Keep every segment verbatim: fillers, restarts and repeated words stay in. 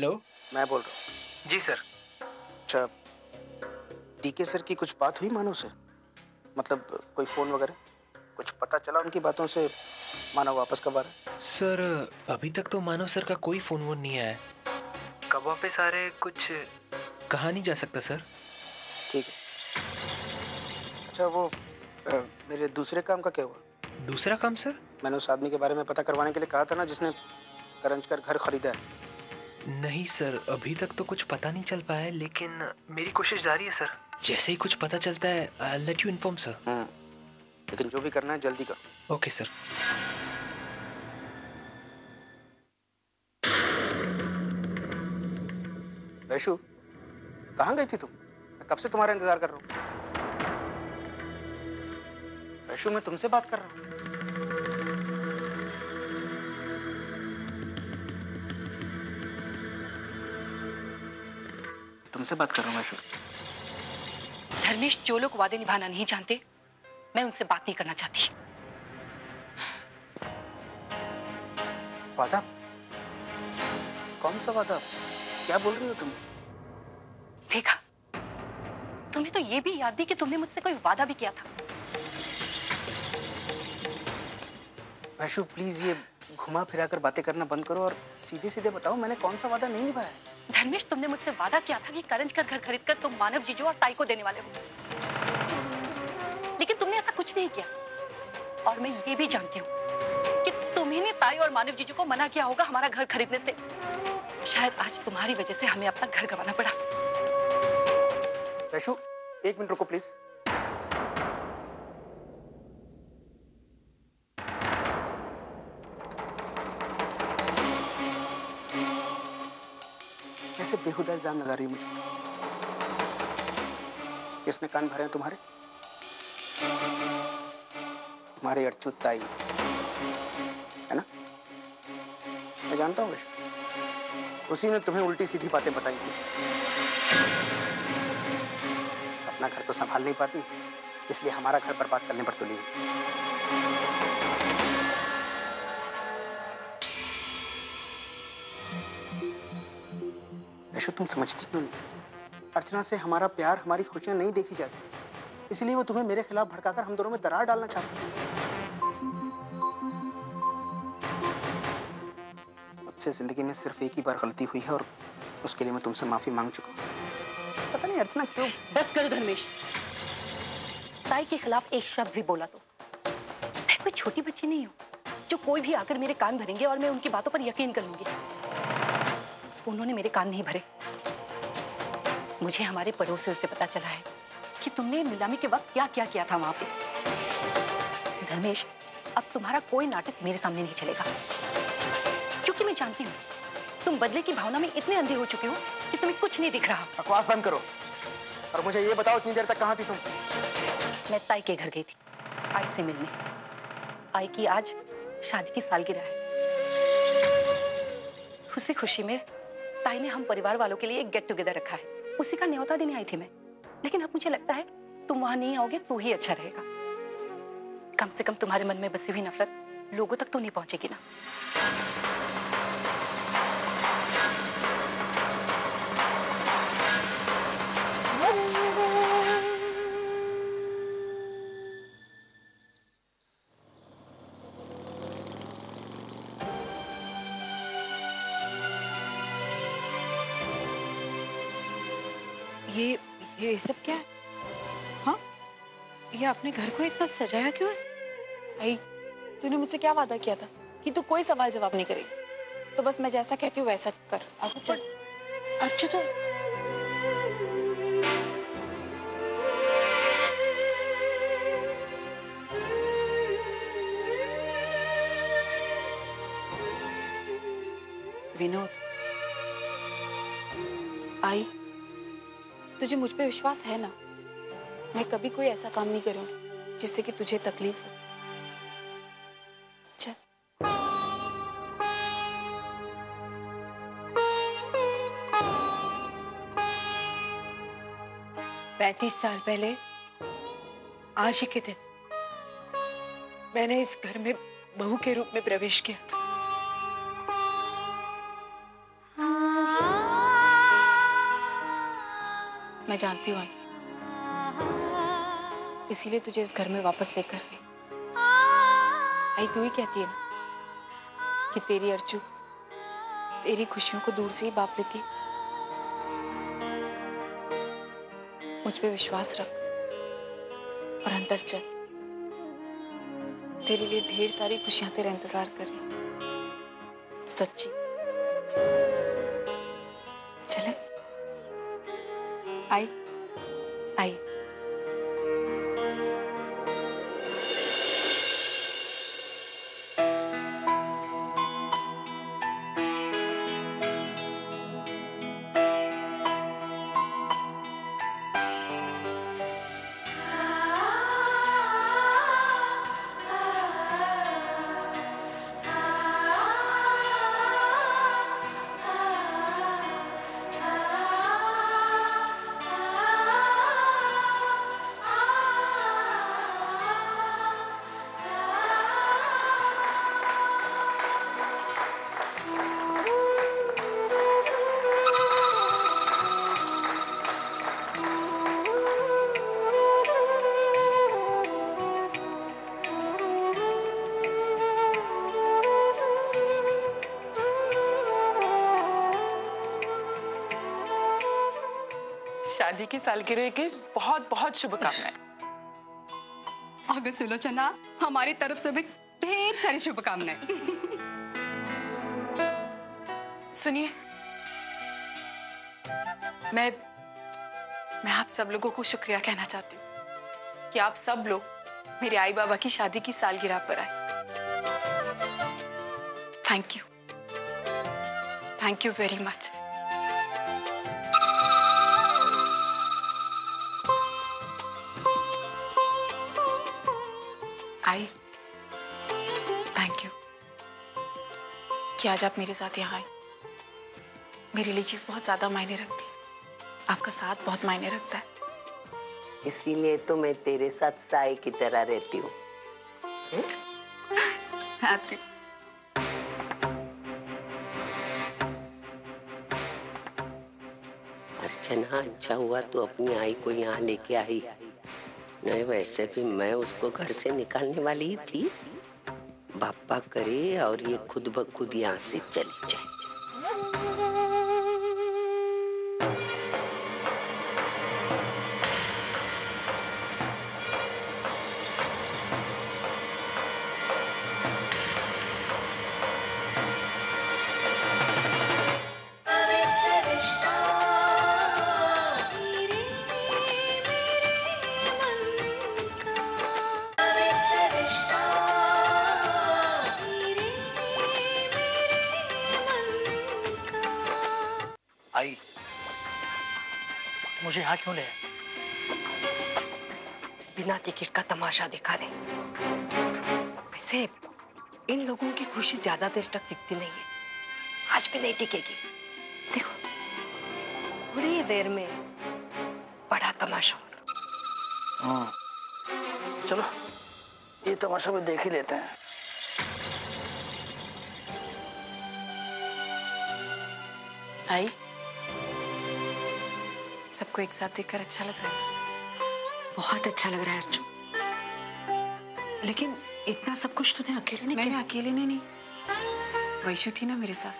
Hello, मैं बोल रहा हूँ। जी सर। अच्छा, डीके सर की कुछ बात हुई मानव से? मतलब कोई फ़ोन वगैरह, कुछ पता चला उनकी बातों से मानव वापस कब आ रहा है? सर अभी तक तो मानव सर का कोई फ़ोन वोन नहीं आया। कब वापस आ रहे कुछ कहा नहीं जा सकता सर। ठीक है। अच्छा वो आ, मेरे दूसरे काम का क्या हुआ? दूसरा काम सर? मैंने उस आदमी के बारे में पता करवाने के लिए कहा था ना, जिसने करंज कर घर खरीदा है। नहीं सर, अभी तक तो कुछ पता नहीं चल पाया है, लेकिन मेरी कोशिश जारी है सर। जैसे ही कुछ पता चलता है I will let you inform sir. लेकिन जो भी करना है जल्दी करो। Okay sir. वैशु, कहाँ गई थी तुम? मैं कब से तुम्हारा इंतजार कर रहा हूँ। वैशु, मैं तुमसे बात कर रहा हूँ। तुमसे बात कर रहा हूँ वैशु। धर्मेश, जो लोग वादे निभाना नहीं जानते, मैं उनसे बात नहीं करना चाहती। वादा? कौन सा वादा? क्या बोल रही हो तुम? देखा, तुम्हें तो ये भी याद नहीं कि तुमने मुझसे कोई वादा भी किया था। वैशु प्लीज ये घुमा फिरा कर बातें करना बंद करो और सीधे सीधे बताओ, मैंने कौन सा वादा नहीं निभाया? धर्मेश, तुमने मुझसे वादा किया था कि करंज का घर खरीद कर तुम मानव जीजू और ताई को देने वाले हो, लेकिन तुमने ऐसा कुछ नहीं किया। और मैं ये भी जानती हूँ कि तुम्हें ताई और मानव जीजू को मना किया होगा हमारा घर खरीदने से। शायद आज तुम्हारी वजह से हमें अपना घर गंवाना पड़ा। वैशु एक मिनट रुको प्लीज। कैसे बेहुदा इल्जाम लगा रही है मुझ पर? किसने कान भरे हैं तुम्हारे? तुम्हारे अर्चू ताई है ना, मैं जानता हूँ। उसी ने तुम्हें उल्टी सीधी बातें बताई थी। अपना घर तो संभाल नहीं पाती, इसलिए हमारा घर बर्बाद करने पर तुली है। तुम समझती क्यों नहीं? अर्चना से हमारा प्यार, हमारी खुशियां नहीं देखी जाती, इसलिए वो तुम्हें मेरे खिलाफ भड़काकर हम दोनों में दरार डालना चाहती है। मुझसे जिंदगी में सिर्फ एक ही बार गलती हुई है और उसके लिए मैं तुमसे माफी मांग चुका हूं। पता नहीं अर्चना क्यों। बस करो धर्मेश, ताई के खिलाफ एक शब्द भी बोला तो। मैं कोई छोटी बच्ची नहीं हूँ जो कोई भी आकर मेरे कान भरेंगे और मैं उनकी बातों पर यकीन कर लूंगी। उन्होंने मेरे कान नहीं भरे। मुझे हमारे पड़ोसियों से पता चला है कि तुमने नीलामी के वक्त क्या क्या किया था वहां पे। धर्मेश, अब तुम्हारा कोई नाटक मेरे सामने नहीं चलेगा, क्योंकि मैं जानती हूँ तुम बदले की भावना में इतने अंधे हो चुके हो कि तुम्हें कुछ नहीं दिख रहा। बकवास बंद करो और मुझे ये बताओ, इतनी देर तक कहाँ थी तुम? मैं ताई के घर गई थी, आई से मिलने। आई की आज शादी की सालगिरह है। उसी खुशी में ताई ने हम परिवार वालों के लिए एक गेट टुगेदर रखा है। उसी का न्योता देने आई थी मैं, लेकिन अब मुझे लगता है तुम वहां नहीं आओगे तो ही अच्छा रहेगा। कम से कम तुम्हारे मन में बसी हुई नफरत लोगों तक तो नहीं पहुंचेगी ना। ये ये सब क्या है? हाँ, ये अपने घर को इतना सजाया क्यों है? आई, तूने मुझसे क्या वादा किया था कि तू कोई सवाल जवाब नहीं करेगी, तो बस मैं जैसा कहती हूँ वैसा कर। अच्छा अच्छा तो विनोद, आई तुझे मुझ पे विश्वास है ना? मैं कभी कोई ऐसा काम नहीं करूंगी जिससे कि तुझे तकलीफ हो। चल। पैंतीस साल पहले आज ही के दिन मैंने इस घर में बहू के रूप में प्रवेश किया था। मैं जानती हूँ, इसीलिए तुझे इस घर में वापस लेकर आई। आई तू ही कहती है ना कि तेरी अर्जू तेरी खुशियों को दूर से ही बाप लेती। मुझ पे विश्वास रख और अंदर चल, तेरे लिए ढेर सारी खुशियां तेरा इंतजार कर रही। सच्ची चले आई आई। शादी की सालगिरह की बहुत बहुत शुभकामनाएं। अगर सुलोचना हमारी तरफ से भी ढेर सारी शुभकामनाएं। सुनिए, मैं मैं आप सब लोगों को शुक्रिया कहना चाहती हूँ कि आप सब लोग मेरे आई बाबा की शादी की सालगिरह पर आए। Thank you, thank you very much. I, thank you कि आज आप मेरे साथ यहाँ आई। मेरे लिए चीज बहुत ज्यादा मायने रखती है, आपका साथ बहुत मायने रखता है, इसीलिए तो मैं तेरे साथ साई की तरह रहती हूँ। आती अर्चना, अच्छा हुआ तो अपनी आई को यहाँ लेके आई। नहीं वैसे भी मैं उसको घर से निकालने वाली ही थी। बापा करे और ये खुद ब खुद यहाँ से चली जाए। आई, तो मुझे यहाँ क्यों ले? बिना टिकट का तमाशा दिखा रहे। वैसे इन लोगों की खुशी ज्यादा देर तक टिकती नहीं है, आज भी नहीं टिकेगी। देखो थोड़ी देर में बड़ा तमाशा होगा। चलो ये तमाशा भी देख ही लेते हैं। आई, सबको एक साथ देखकर अच्छा लग रहा है। बहुत अच्छा लग रहा है अर्जुन, लेकिन इतना सब कुछ तूने अकेले नहीं मैंने अकेले नहीं नहीं वैशु थी ना मेरे साथ।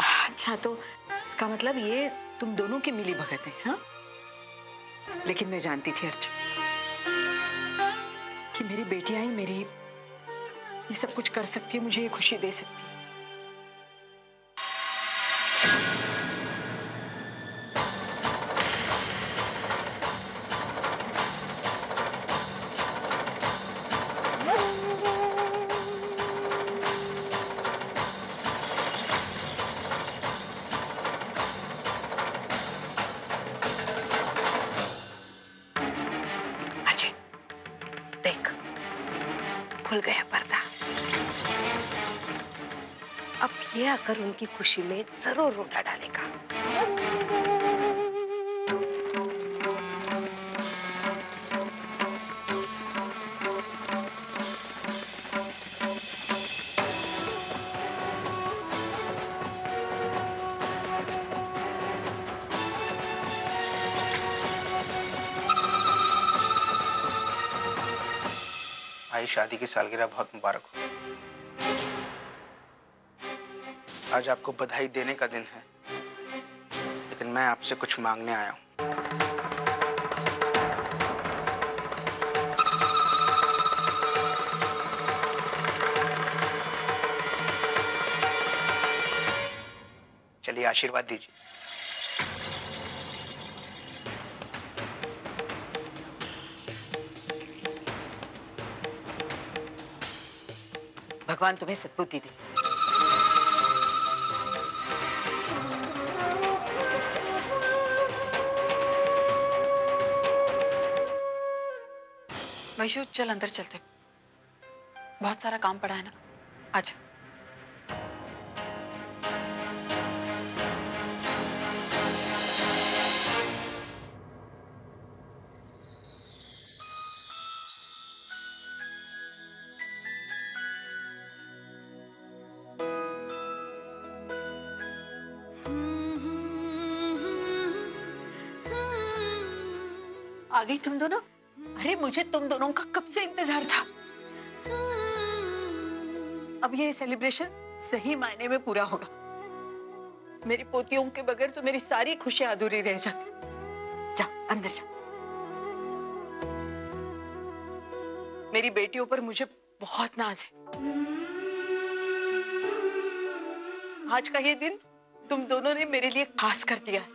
अच्छा, तो इसका मतलब ये तुम दोनों की मिली भगत है। हाँ, लेकिन मैं जानती थी अर्जुन कि मेरी बेटियां ही मेरी ये सब कुछ कर सकती है, मुझे ये खुशी दे सकती है। खुल गया पर्दा, अब ये आकर उनकी खुशी में जरूर रोड़ा डालेगा। भाई, शादी की सालगिरह बहुत मुबारक हो। आज आपको बधाई देने का दिन है, लेकिन मैं आपसे कुछ मांगने आया हूँ। चलिए आशीर्वाद दीजिए। भगवान तुम्हें सद्बुद्धि दे। वैशु चल अंदर चलते, बहुत सारा काम पड़ा है ना। अच्छा आ गई तुम दोनों। अरे मुझे तुम दोनों का कब से इंतजार था। अब ये सेलिब्रेशन सही मायने में पूरा होगा। मेरी पोतियों के बगैर तो मेरी सारी खुशियां अधूरी रह जाती। जा अंदर जा। मेरी बेटियों पर मुझे बहुत नाज है। आज का ये दिन तुम दोनों ने मेरे लिए खास कर दिया है,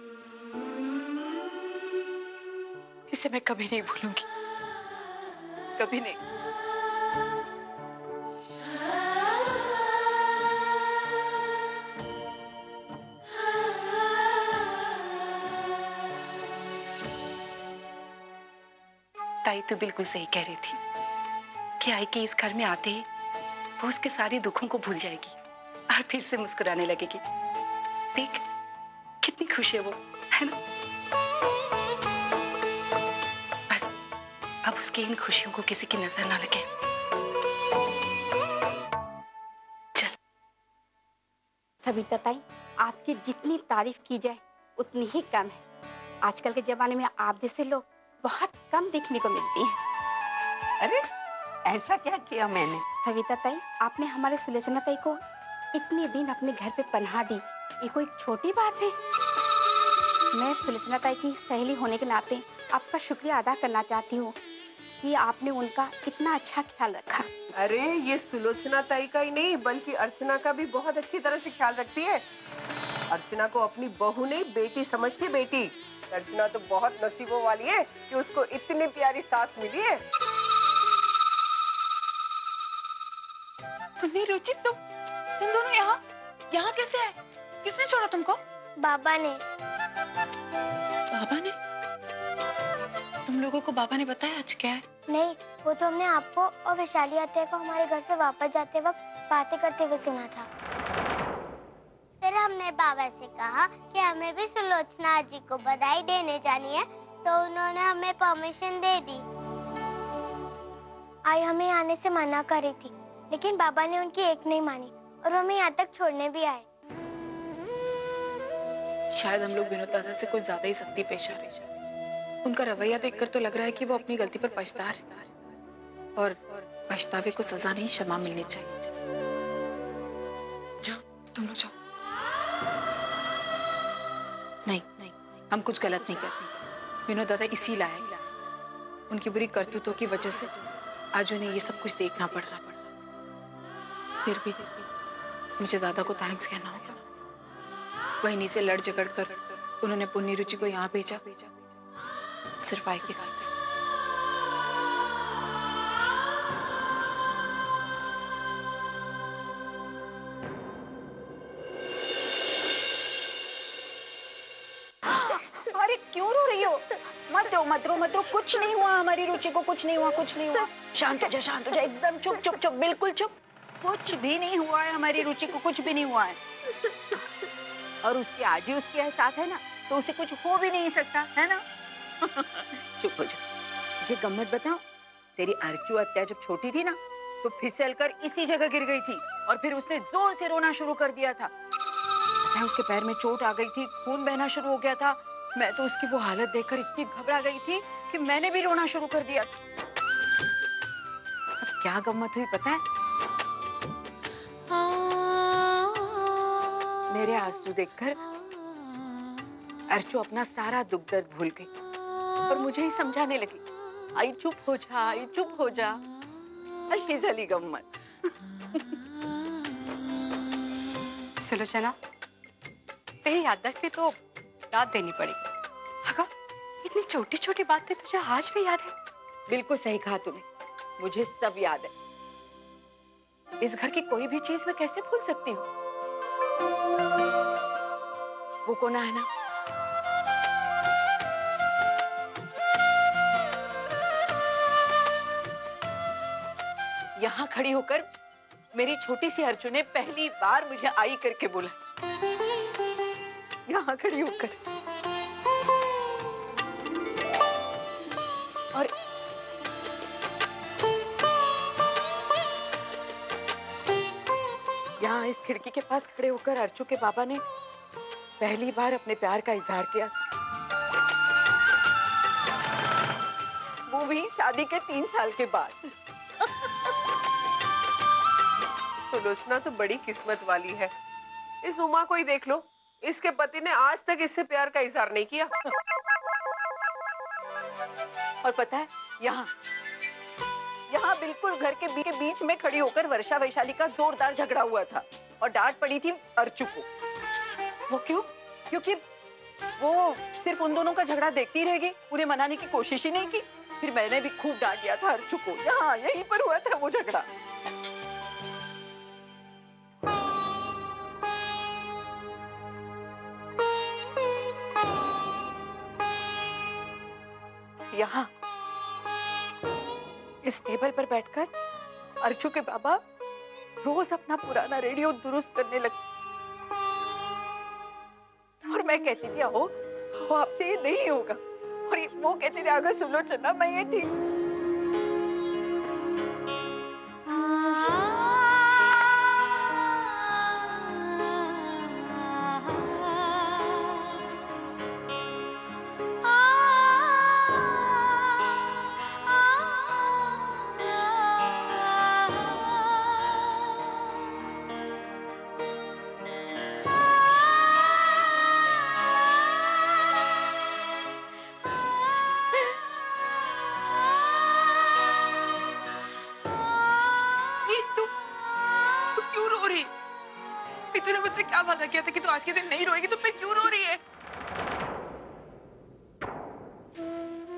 इसे मैं कभी नहीं भूलूंगी, कभी नहीं। ताई तो बिल्कुल सही कह रही थी कि आई के इस घर में आते ही वो उसके सारे दुखों को भूल जाएगी और फिर से मुस्कुराने लगेगी। देख कितनी खुश है वो, है ना। अब उसकी इन खुशियों को किसी की नजर ना लगे। चल। सविता ताई, आपकी जितनी तारीफ की जाए उतनी ही कम है। आजकल के जमाने में आप जैसे लोग बहुत कम देखने को मिलते हैं। अरे ऐसा क्या किया मैंने? सविता ताई, आपने हमारे सुलोचना ताई को इतने दिन अपने घर पे पनाह दी, ये कोई छोटी बात है। मैं सुलोचना ताई की सहेली होने के नाते आपका शुक्रिया अदा करना चाहती हूँ कि आपने उनका इतना अच्छा ख्याल रखा। अरे ये सुलोचना ताई का ही नहीं बल्कि अर्चना का भी बहुत अच्छी तरह से ख्याल रखती है। अर्चना को अपनी बहू नहीं बेटी समझती। बेटी अर्चना तो बहुत नसीबों वाली है कि उसको इतनी प्यारी सास मिली है। तुम्हें रुचि तुम तुम दोनों यहाँ यहाँ कैसे आए? किसने छोड़ा तुमको? बाबा ने। बाबा ने? तुम लोगों को बाबा ने बताया आज क्या है? नहीं, वो तो हमने आपको और वैशाली आते को हमारे घर से वापस जाते वक्त बातें करते हुए सुना था। फिर हमने बाबा से कहा कि हमें भी सुलोचना जी को बधाई देने जानी है, तो उन्होंने हमें परमिशन दे दी। आई हमें आने से मना कर रही थी, लेकिन बाबा ने उनकी एक नहीं मानी और हमें यहाँ तक छोड़ने भी आए। शायद हम लोग विनोद दादा से कुछ ज्यादा ही सख्ती पेश आ रही है। उनका रवैया देखकर तो लग रहा है कि वो अपनी गलती पर पछता है और पछतावे को सजा नहीं क्षमा मिलनी चाहिए। जाओ तुम लोग जाओ। नहीं नहीं, हम कुछ गलत नहीं करते। विनोद दादा इसी लायक, उनकी बुरी करतूतों की वजह से आज उन्हें ये सब कुछ देखना पड़ रहा। फिर भी मुझे दादा को थैंक्स कहना होगा। वहीं से लड़ झगड़ कर उन्होंने पुण्य रुचि को यहाँ भेजा भेजा सिर्फ आई के कारण। अरे क्यों रो रही हो? मत रो मत रो मत रो, कुछ नहीं हुआ हमारी रुचि को, कुछ नहीं हुआ कुछ नहीं हुआ। शांत हो जा शांत हो जा, एकदम चुप चुप चुप, बिल्कुल चुप। कुछ भी नहीं हुआ है हमारी रुचि को, कुछ भी नहीं हुआ है। और उसके आज ही उसके एहसास है ना, तो उसे कुछ हो भी नहीं सकता है ना। चुप हो जा। मुझे गम्मत बताओ, तेरी अर्चू आत्या जब छोटी थी ना तो फिसलकर इसी जगह गिर गई थी और फिर उसने जोर से रोना शुरू कर दिया था। उसके पैर में चोट आ गई थी, खून बहना शुरू हो गया था। मैं तो उसकी वो हालत देखकर इतनी घबरा गई थी कि मैंने भी रोना शुरू कर दिया था। अब क्या गम्मत हुई पता है? मेरे आंसू देखकर अर्चो अपना सारा दुख दर्द भूल गई और मुझे ही समझाने लगी, आई चुप हो जा, आई चुप हो जा, अच्छी जली गम्मत। सुलोचना, तेरी याददाश्त पे तो दाद देनी पड़ेगी। अगर इतनी छोटी छोटी बातें तुझे आज भी याद है? बिल्कुल सही कहा तूने, मुझे सब याद है। इस घर की कोई भी चीज मैं कैसे भूल सकती हूँ? वो कोना है ना, यहाँ खड़ी होकर मेरी छोटी सी अर्चु ने पहली बार मुझे आई करके बोला, यहाँ खड़ी होकर। और यहाँ इस खिड़की के पास खड़े होकर अर्चु के पापा ने पहली बार अपने प्यार का इजहार किया, वो भी शादी के तीन साल के बाद। सुलोचना तो बड़ी किस्मत वाली है, इस उमा को ही देख लो, इसके पति ने आज तक इससे प्यार का इजहार नहीं किया। और पता है यहाँ यहाँ बिल्कुल घर के बीच में खड़ी होकर वर्षा वैशाली का जोरदार झगड़ा हुआ था और डांट पड़ी थी अर्चु को। वो क्यों? क्योंकि वो सिर्फ उन दोनों का झगड़ा देखती रह गई, उन्हें मनाने की कोशिश ही नहीं की। फिर मैंने भी खूब डांट दिया था अर्चु को, यहाँ यहीं पर हुआ था वो झगड़ा। यहाँ इस टेबल पर बैठकर अर्चु के बाबा रोज अपना पुराना रेडियो दुरुस्त करने लगते और मैं कहती थी आओ आपसे ये नहीं होगा, और वो कहते थे अगर सुनो चलना मैं ये ठीक। क्या वादा किया था कि तू तो आज के दिन नहीं रोएगी, तो फिर क्यों रो रही है?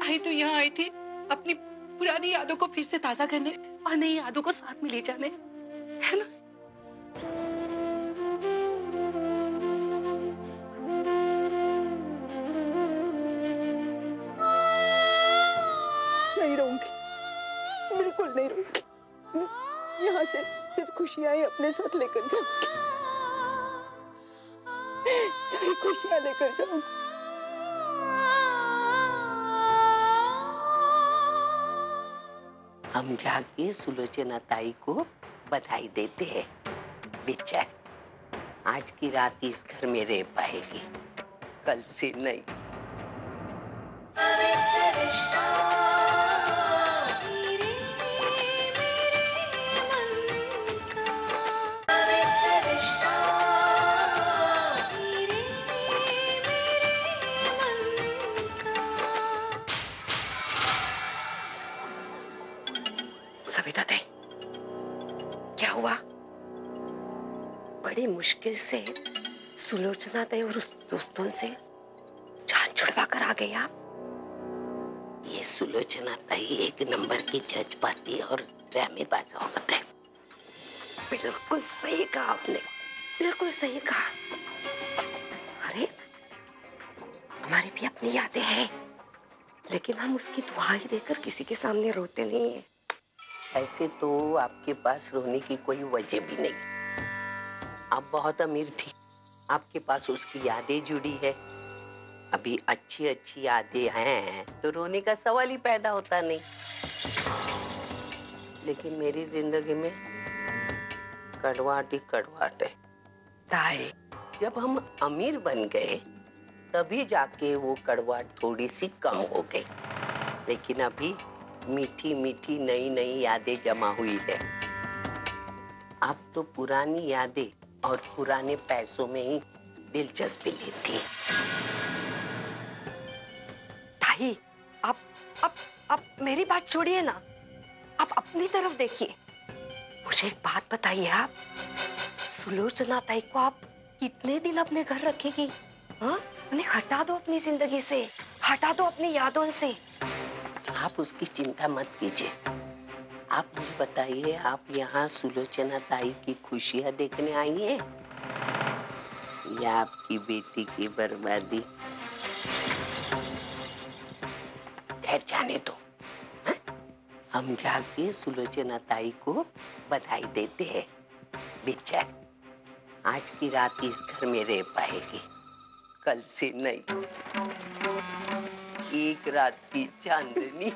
आई तो यहाँ आई थी अपनी पुरानी यादों को फिर से ताजा करने और नई यादों को साथ में ले जाने, है ना? नहीं रहूंगी, बिल्कुल नहीं रहूंगी। यहाँ से सिर्फ खुशियां ही अपने साथ लेकर जाऊंगी, खुशियां लेकर जाऊं। हम जाके सुलोचना ताई को बधाई देते हैं। बेचारी आज की रात इस घर में रह पाएगी, कल से नहीं। मुश्किल से सुलोचना ताई और उस दोस्तों से जान छुड़वा कर आ गई आप। ये सुलोचना ताई एक नंबर की जज्बाती और ड्रामेबाज औरत है। बिल्कुल सही कहा आपने, बिल्कुल सही कहा। अरे हमारी भी अपनी यादें हैं, लेकिन हम उसकी दुहाई देकर किसी के सामने रोते नहीं है। ऐसे तो आपके पास रोने की कोई वजह भी नहीं। आप बहुत अमीर थी, आपके पास उसकी यादें जुड़ी है। अभी अच्छी अच्छी यादें हैं तो रोने का सवाल ही पैदा होता नहीं। लेकिन मेरी जिंदगी में कड़वाहट ही कड़वाहट है। ताई, जब हम अमीर बन गए तभी जाके वो कड़वाहट थोड़ी सी कम हो गई, लेकिन अभी मीठी मीठी नई नई यादें जमा हुई है। आप तो पुरानी यादें और पुराने पैसों में ही दिलचस्पी लेती। भाई, आप आप आप मेरी बात छोड़िए ना, आप अपनी तरफ देखिए। मुझे एक बात बताइए, आप सुलोचना ताई को आप कितने दिन अपने घर रखेगी? हाँ, उन्हें हटा दो अपनी जिंदगी से, हटा दो अपनी यादों से। आप उसकी चिंता मत कीजिए। आप मुझे बताइए, आप यहाँ सुलोचना ताई की खुशियाँ देखने आई हैं या आपकी बेटी की बर्बादी? खैर जाने दो, हा? हम जाके सुलोचना ताई को बधाई देते हैं। बेचारी आज की रात इस घर में रह पाएगी, कल से नहीं। एक रात की चांदनी।